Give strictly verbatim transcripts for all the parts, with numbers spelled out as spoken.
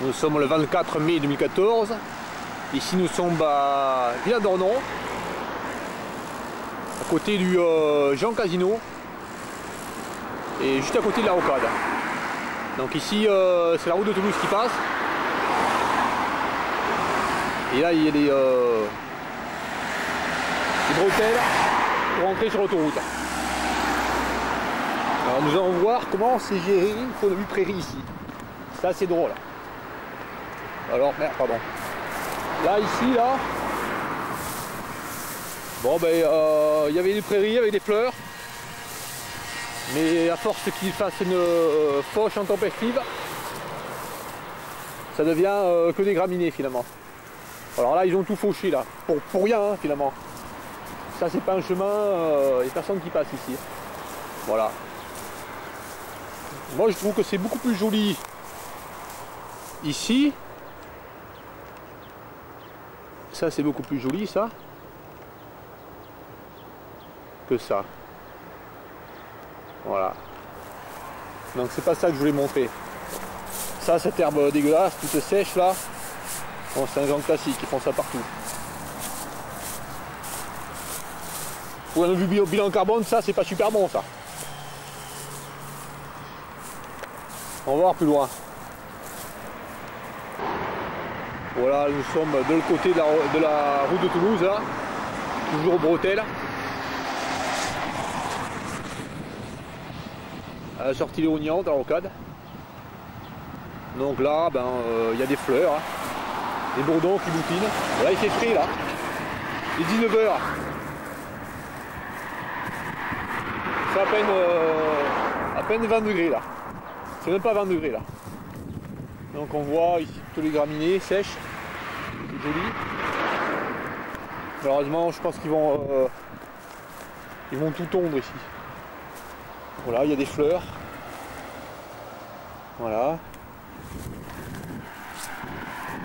Nous sommes le vingt-quatre mai deux mille quatorze. Ici nous sommes à Villenave d'Ornon, à côté du euh, Géant Casino et juste à côté de la Rocade. Donc ici euh, c'est la route de Toulouse qui passe. Et là il y a des, euh, des bretelles pour rentrer sur l'autoroute. Alors nous allons voir comment c'est géré une point de vue prairie ici. C'est assez drôle. Alors merde, pardon. Là ici là. Bon ben euh, il y avait des prairies avec des fleurs. Mais à force qu'il fasse une euh, fauche en tempestive, ça devient euh, que des graminées finalement. Alors là ils ont tout fauché là. Pour, pour rien hein, finalement. Ça c'est pas un chemin, euh, il n'y a personne qui passe ici. Voilà. Moi je trouve que c'est beaucoup plus joli ici. Ça c'est beaucoup plus joli ça que ça. Voilà. Donc c'est pas ça que je voulais montrer. Ça, cette herbe dégueulasse, toute sèche là. Bon, c'est un genre classique, ils font ça partout. Pour un vue bilan carbone, ça c'est pas super bon ça. On va voir plus loin. Voilà, nous sommes de l'autre côté de la, de la route de Toulouse, là, toujours aux bretelles. À la sortie de Ognantes, à Rocade. Donc là, ben, il euh, y a des fleurs, hein, des bourdons qui boutinent. Voilà, il fait frais là, il est dix-neuf heures. C'est à peine, euh, à peine vingt degrés là. C'est même pas vingt degrés là. Donc on voit ici tous les graminées sèches, c'est joli. Malheureusement je pense qu'ils vont euh, ils vont tout tondre ici. Voilà, il y a des fleurs. Voilà.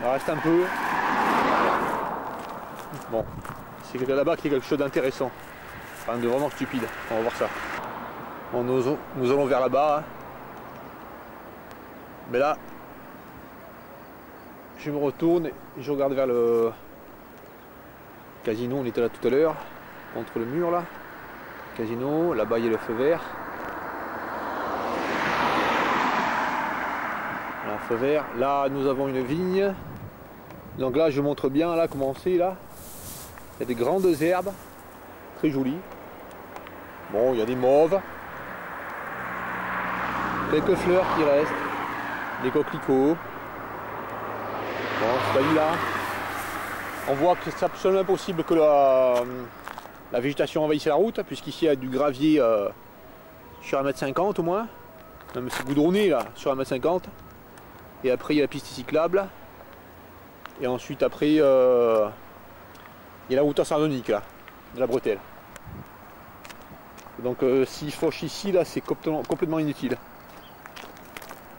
Il reste un peu. Bon, c'est là-bas qu'il y a quelque chose d'intéressant. Enfin de vraiment stupide. On va voir ça. Bon, nous, nous allons vers là-bas. Hein. Mais là. Je me retourne et je regarde vers le casino, on était là tout à l'heure, contre le mur là. Casino, là-bas il y a le feu vert. Là, feu vert. Là nous avons une vigne. Donc là je montre bien là comment c'est là. Il y a des grandes herbes, très jolies. Bon, il y a des mauves. Quelques fleurs qui restent. Des coquelicots. Bon, celui-là, on voit que c'est absolument impossible que la, la végétation envahisse la route, puisqu'ici il y a du gravier euh, sur un mètre cinquante au moins, même c'est goudronné là, sur un mètre cinquante, et après il y a la piste cyclable, et ensuite après euh, il y a la route sardonique là, de la bretelle. Donc euh, s'il fauche ici là, c'est complètement, complètement inutile.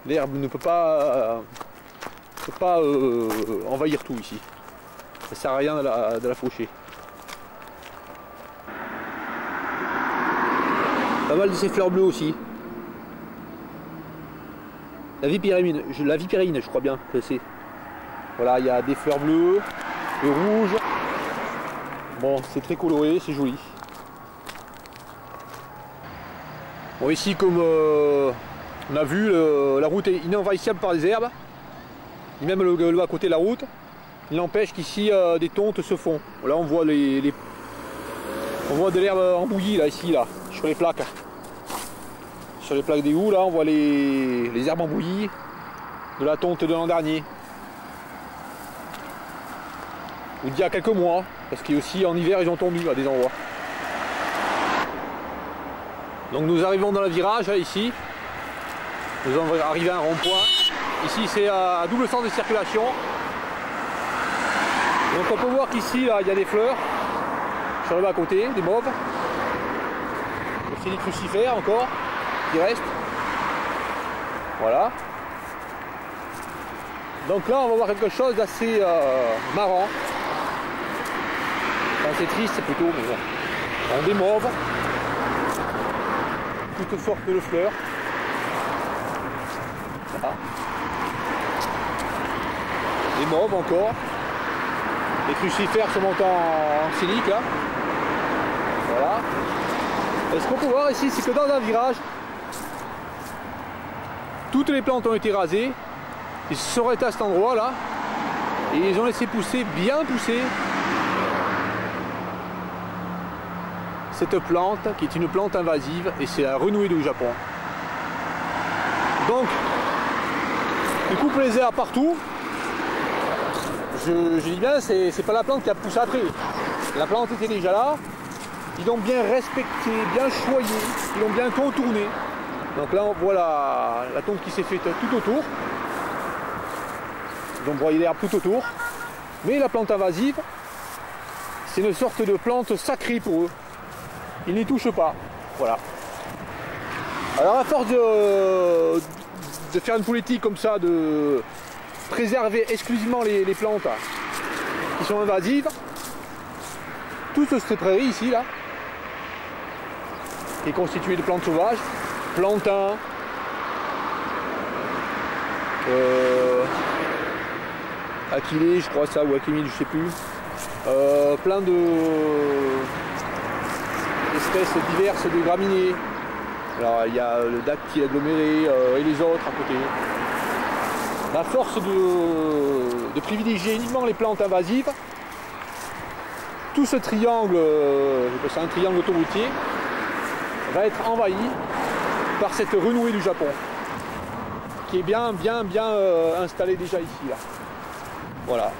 L'herbe ne peut pas... Euh, ne peut pas euh, envahir tout ici. Ça sert à rien de la, de la faucher. Pas mal de ces fleurs bleues aussi. La vipérine, je, la vipérine, je crois bien que c'est. Voilà, il y a des fleurs bleues, le rouge. Bon, c'est très coloré, c'est joli. Bon, ici, comme euh, on a vu, le, la route est inenvahissable par les herbes. Et même le, le à côté de la route, il n'empêche qu'ici euh, des tontes se font. Là on voit les, les... on voit de l'herbe embouillie là ici là sur les plaques. Sur les plaques des houes là on voit les, les herbes embouillies de la tonte de l'an dernier. Ou d'il y a quelques mois, parce qu'aussi en hiver ils ont tondu à des endroits. Donc nous arrivons dans le virage là, ici. Nous allons arriver à un rond-point. Ici c'est à double sens de circulation. Donc on peut voir qu'ici là il y a des fleurs sur le bas côté, des mauves. Aussi des crucifères encore qui restent. Voilà. Donc là on va voir quelque chose d'assez euh, marrant. Enfin c'est triste c'est plutôt, mais bon. Des mauves. Toutes sortes de fleurs. Ah. mauve encore. Les crucifères sont montés en silique là. Voilà. Et ce qu'on peut voir ici, c'est que dans un virage, toutes les plantes ont été rasées. Ils sont restés à cet endroit là. Et ils ont laissé pousser, bien pousser, cette plante qui est une plante invasive et c'est la renouée du Japon. Donc, ils coupent les airs partout. Je, je dis bien, c'est pas la plante qui a poussé après. La plante était déjà là. Ils l'ont bien respecté, bien choyé, ils l'ont bien contourné. Donc là, on voit la, la tombe qui s'est faite tout autour. Ils ont broyé l'herbe tout autour. Mais la plante invasive, c'est une sorte de plante sacrée pour eux. Ils n'y touchent pas. Voilà. Alors à force de, de faire une politique comme ça, de préserver exclusivement les, les plantes qui sont invasives, toute cette prairie ici, là, qui est constituée de plantes sauvages, plantains, euh, aquilés, je crois ça, ou aquimide, je sais plus, euh, plein de espèces diverses de graminées. Alors il y a le dactyle aggloméré euh, et les autres à côté. La force de, de privilégier uniquement les plantes invasives, tout ce triangle, c'est un triangle autoroutier, va être envahi par cette renouée du Japon, qui est bien, bien, bien euh, installée déjà ici, là. Voilà.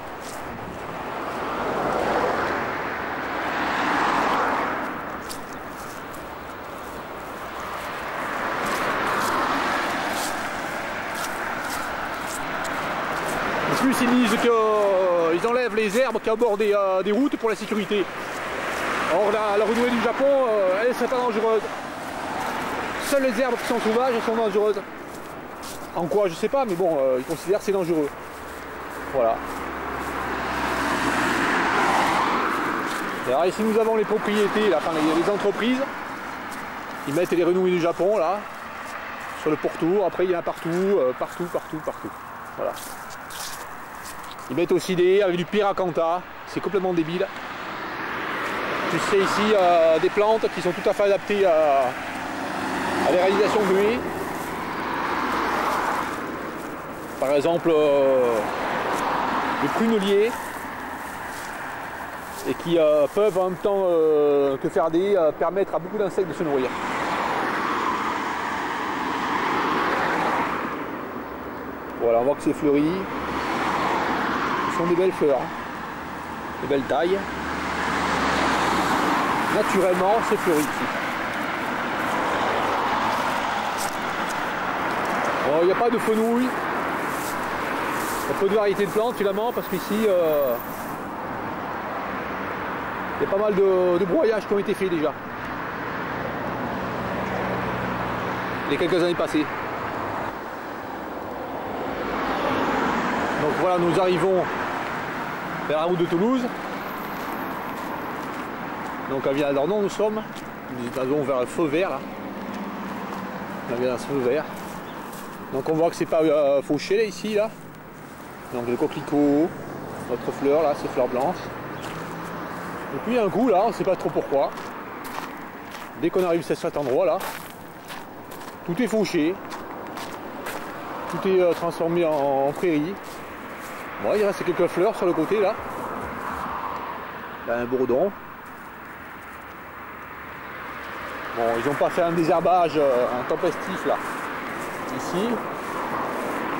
En plus, ils disent qu'ils euh, enlèvent les herbes qui abordent des, euh, des routes pour la sécurité. Or, la, la renouée du Japon, euh, elle ne serait pas dangereuse. Seules les herbes qui sont sauvages sont dangereuses. En quoi, je ne sais pas, mais bon, euh, ils considèrent que c'est dangereux. Voilà. Et alors, ici, nous avons les propriétés, là, enfin, les, les entreprises. Ils mettent les renouées du Japon, là, sur le pourtour. Après, il y en a partout, euh, partout, partout, partout. Voilà. Ils mettent aussi des avec du piracantha, c'est complètement débile. Tu sais ici euh, des plantes qui sont tout à fait adaptées à, à des réalisations de buées. Par exemple euh, le prunelier et qui euh, peuvent en même temps euh, que faire des euh, permettre à beaucoup d'insectes de se nourrir. Voilà, on voit que c'est fleuri. Des belles fleurs, de belles tailles. Naturellement, c'est fleuri. Bon, il n'y a pas de fenouil. Il y a peu de variété de plantes finalement parce qu'ici, euh, il y a pas mal de, de broyages qui ont été faits déjà. Il y a quelques années passées. Donc voilà, nous arrivons vers la route de Toulouse. Donc à Villenave d'Ornon nous sommes. Nous allons vers le Feu Vert là. On vient vers ce Feu Vert. Donc on voit que c'est pas euh, fauché là, ici là. Donc le coquelicot, notre fleur là, c'est fleur blanche. Et puis un coup là, on ne sait pas trop pourquoi. Dès qu'on arrive à cet endroit là, tout est fauché. Tout est euh, transformé en, en prairie. Bon, il reste quelques fleurs sur le côté là. Là un bourdon. Bon, ils n'ont pas fait un désherbage, euh, un tempestif là. Ici,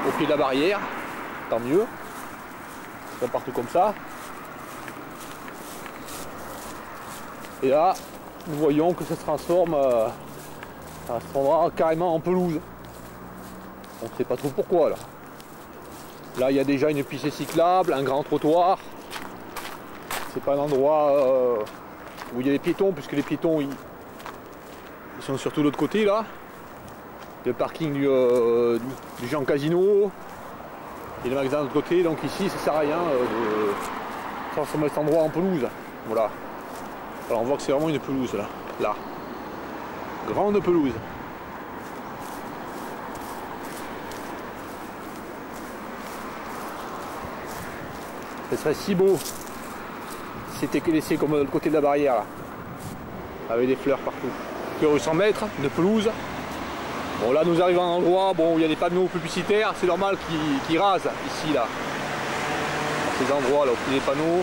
au pied de la barrière, tant mieux. Ils sont partout comme ça. Et là, nous voyons que ça se transforme, euh, ça se transformera carrément en pelouse. On ne sait pas trop pourquoi là. Là, il y a déjà une piste cyclable, un grand trottoir. C'est pas un endroit euh, où il y a des piétons, puisque les piétons, ils, ils sont surtout de l'autre côté, là. Le parking du, euh, du, du Géant Casino et le magasin de l'autre côté. Donc ici, ça sert à rien euh, de transformer cet endroit en pelouse. Voilà. Alors, on voit que c'est vraiment une pelouse, là. Là. Grande pelouse. Ça serait si beau si c'était laissé comme de l'autre côté de la barrière là, avec des fleurs partout. Sur cent mètres de pelouse. Bon là nous arrivons à un endroit bon, où il y a des panneaux publicitaires, c'est normal qu'ils qu'ils rasent ici là. Dans ces endroits là, où il y a des panneaux,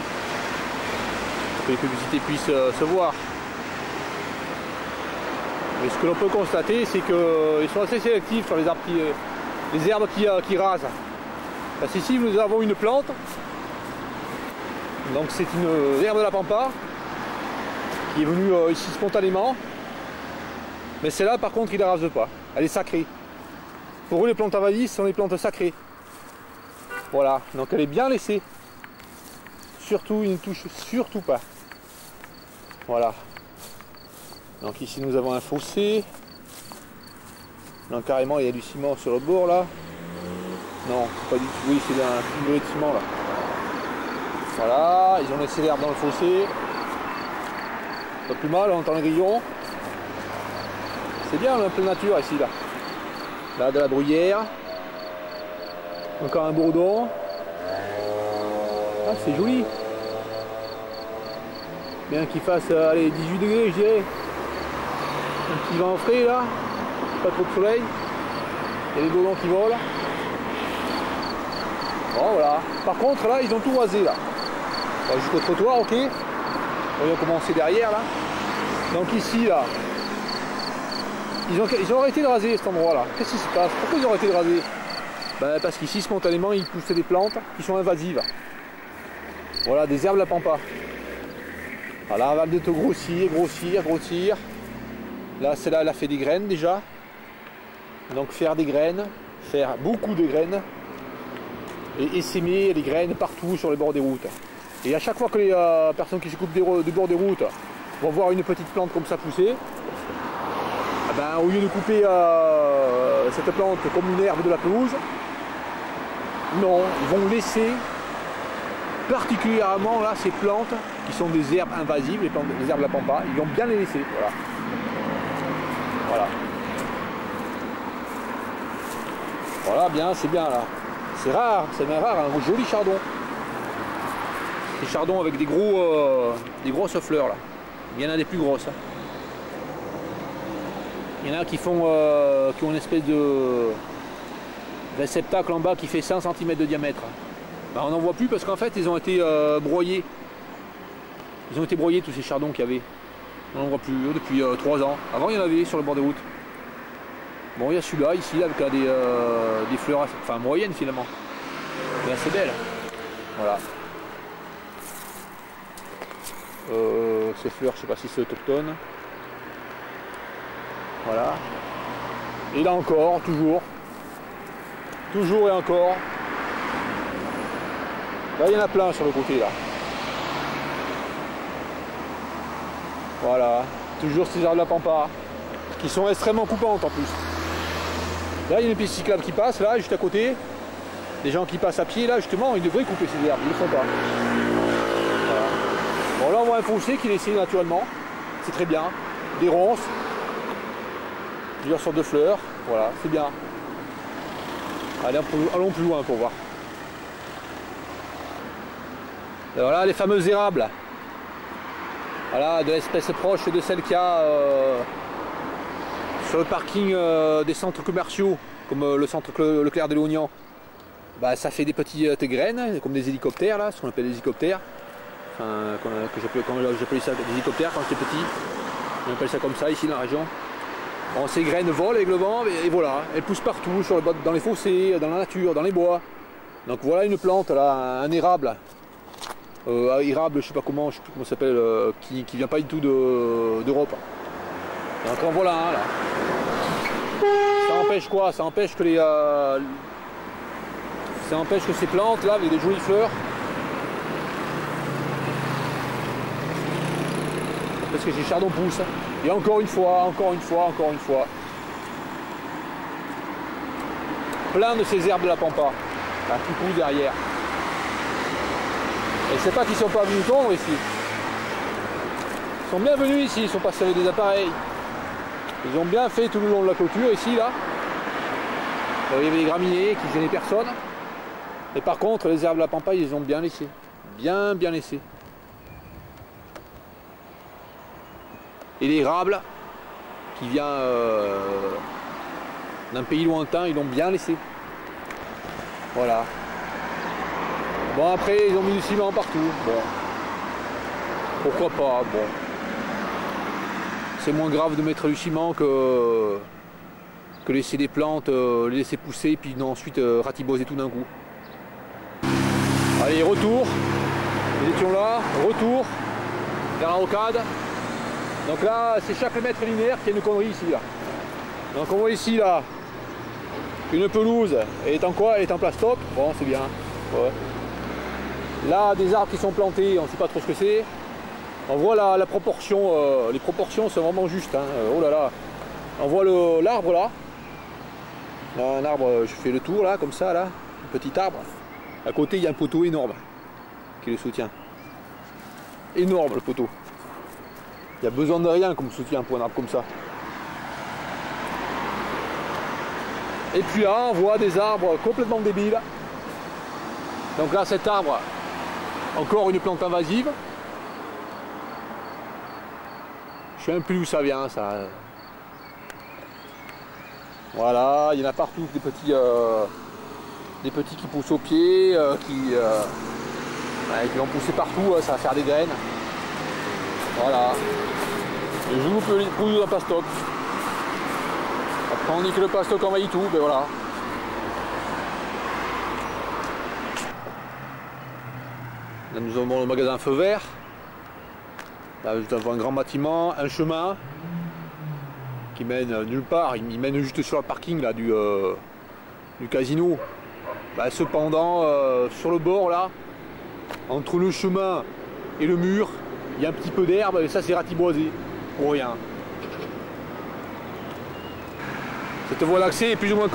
pour que les publicités puissent euh, se voir. Mais ce que l'on peut constater, c'est qu'ils sont assez sélectifs sur les arbres qui, les herbes qui, qui rasent. Parce qu'ici, nous avons une plante. Donc c'est une herbe de la pampa qui est venue euh, ici spontanément. Mais celle-là, par contre, ils ne la rasent pas. Elle est sacrée. Pour eux, les plantes invasives sont des plantes sacrées. Voilà. Donc elle est bien laissée. Surtout, ils ne touchent surtout pas. Voilà. Donc ici nous avons un fossé. Non, carrément il y a du ciment sur le bord là. Non, pas du tout. Oui, c'est un cumulé de ciment là. Voilà, ils ont laissé l'herbe dans le fossé. Pas plus mal, on entend les grillons. C'est bien, on a un peu de nature ici là. Là de la bruyère. Encore un bourdon. Ah c'est joli. Bien qu'il fasse allez, dix-huit degrés je dirais. Un petit vent frais là, pas trop de soleil, il y a des bourdons qui volent. Bon voilà, par contre là ils ont tout rasé là, bon, jusqu'au trottoir ok, on va commencer derrière là, donc ici là, ils ont, ils ont arrêté de raser cet endroit là, qu'est-ce qui se passe, pourquoi ils ont arrêté de raser? Ben, parce qu'ici spontanément ils poussaient des plantes qui sont invasives, voilà des herbes de la pampa, voilà elle va bientôt grossir, grossir, grossir. Là, celle-là, elle a fait des graines déjà. Donc faire des graines, faire beaucoup de graines et essaimer les graines partout sur les bords des routes. Et à chaque fois que les euh, personnes qui se coupent des, des bords des routes vont voir une petite plante comme ça pousser, eh ben, au lieu de couper euh, cette plante comme une herbe de la pelouse, non, ils vont laisser particulièrement là ces plantes qui sont des herbes invasives, les, plantes, les herbes de la pampa, ils vont bien les laisser. Voilà. Voilà. Voilà, bien, c'est bien là. C'est rare, c'est bien rare, un joli chardon. Des chardons avec des gros, euh, des grosses fleurs là. Il y en a des plus grosses. Hein. Il y en a qui font, euh, qui ont une espèce de réceptacle en bas qui fait cinq centimètres de diamètre. Ben, on n'en voit plus parce qu'en fait ils ont été euh, broyés. Ils ont été broyés tous ces chardons qu'il y avait. On n'en voit plus depuis euh, trois ans. Avant, il y en avait sur le bord des routes. Bon, il y a celui-là, ici, là, avec là, des, euh, des fleurs assez, enfin, moyennes, finalement. Mais assez belle. Voilà. Euh, ces fleurs, je ne sais pas si c'est autochtone. Voilà. Et là encore, toujours. Toujours et encore. Là, il y en a plein sur le côté, là. Voilà, toujours ces arbres de la pampa, qui sont extrêmement coupantes en plus. Là, il y a une piste cyclable qui passe, là, juste à côté. Les gens qui passent à pied, là, justement, ils devraient couper ces herbes, ils ne le font pas. Voilà. Bon, là, on voit un fossé qui est laissé naturellement, c'est très bien. Des ronces, plusieurs sortes de fleurs, voilà, c'est bien. Allez, allons plus loin pour voir. Alors là, les fameuses érables. Voilà, de l'espèce proche de celle qu'il y a euh, sur le parking euh, des centres commerciaux, comme euh, le centre Leclerc de L'Oignan. Bah, ça fait des petites graines, comme des hélicoptères, là, ce qu'on appelle des hélicoptères. Enfin, qu'on, que j'appelais, quand j'appelais ça des hélicoptères quand j'étais petit. On appelle ça comme ça ici dans la région. Bon, ces graines volent avec le vent, et, et voilà, elles poussent partout, sur le, dans les fossés, dans la nature, dans les bois. Donc voilà une plante, là, un érable. Euh, érable, je sais pas comment, je sais plus comment ça s'appelle, euh, qui, qui vient pas du tout de, d'Europe. Donc en voilà un là. Ça empêche quoi? Ça empêche que les, euh, ça empêche que ces plantes là, avec des jolies fleurs. Parce que ces chardons poussent. Et encore une fois, encore une fois, encore une fois. Plein de ces herbes de la pampa, là, qui poussent derrière. Et c'est pas qu'ils sont pas venus tomber ici. Ils sont bien venus ici, ils sont passés avec des appareils. Ils ont bien fait tout le long de la clôture ici là. Alors, il y avait des graminées qui gênaient personne. Et par contre les herbes de la pampa ils les ont bien laissées. bien bien laissé. Et l'érable qui vient euh, d'un pays lointain, ils l'ont bien laissé. Voilà. Bon, après ils ont mis du ciment partout. Bon. Pourquoi pas, bon. C'est moins grave de mettre du ciment que, que laisser des plantes, euh, les laisser pousser et puis non, ensuite euh, ratiboser tout d'un coup. Allez, retour. Nous étions là, retour vers la Rocade. Donc là, c'est chaque mètre linéaire qu'il y a une connerie ici. Là. Donc on voit ici, là, une pelouse. Elle est en quoi? Elle est en plastoc. Bon, c'est bien. Ouais. Là, des arbres qui sont plantés, on ne sait pas trop ce que c'est. On voit la, la proportion, euh, les proportions sont vraiment justes. Hein. Oh là là. On voit l'arbre, là. Là, un arbre, je fais le tour, là, comme ça, là. Un petit arbre. À côté, il y a un poteau énorme qui le soutient. Énorme, le poteau. Il n'y a besoin de rien comme soutien pour un arbre comme ça. Et puis là, on voit des arbres complètement débiles. Donc là, cet arbre, encore une plante invasive. Je sais même plus d'où ça vient, ça. Voilà, il y en a partout, des petits, euh, des petits qui poussent aux pieds, euh, qui, euh, ouais, qui vont pousser partout, ça va faire des graines. Voilà, je vous peux les pousser dans le plastoc. Après on dit que le plastoc envahit tout, ben voilà. Là nous avons le magasin Feu Vert. Là nous avons un grand bâtiment, un chemin qui mène nulle part, il mène juste sur le parking là du, euh, du casino. Ben, cependant, euh, sur le bord là, entre le chemin et le mur, il y a un petit peu d'herbe, et ça c'est ratiboisé, pour rien. Cette voie d'accès est plus ou moins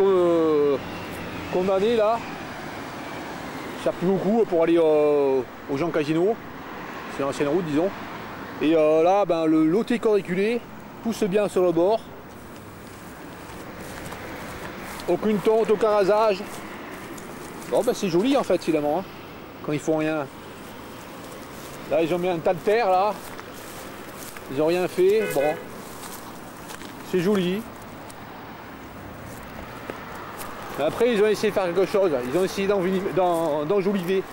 condamnée là. Ça pue beaucoup pour aller euh, au Géant Casino. C'est l'ancienne route, disons. Et euh, là, ben, le lotier corniculé pousse bien sur le bord. Aucune tonte, aucun rasage. Bon, ben, c'est joli en fait, finalement, hein, quand ils font rien. Là ils ont mis un tas de terre là, ils n'ont rien fait, bon, c'est joli. Après ils ont essayé de faire quelque chose, ils ont essayé d'enjoliver.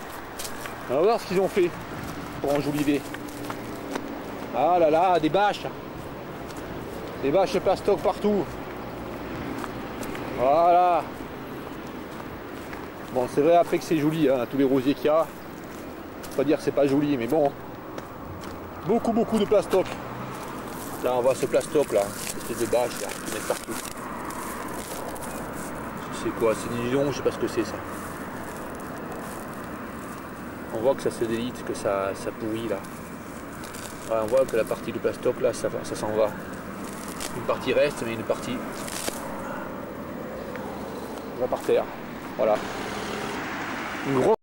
On va voir ce qu'ils ont fait pour enjoliver. Ah là là, des bâches, des bâches plastoc partout. Voilà. Bon c'est vrai après que c'est joli, hein, tous les rosiers qu'il y a. Pas dire que c'est pas joli, mais bon, beaucoup beaucoup de plastoc. Là on voit ce plastoc là, c'est des bâches là, qui mettent partout. C'est quoi? C'est des lions, je sais pas ce que c'est ça. On voit que ça se délite, que ça, ça pourrit là. Ouais, on voit que la partie du plastoc là, ça, ça s'en va. Une partie reste, mais une partie va par terre. Voilà. Une grosse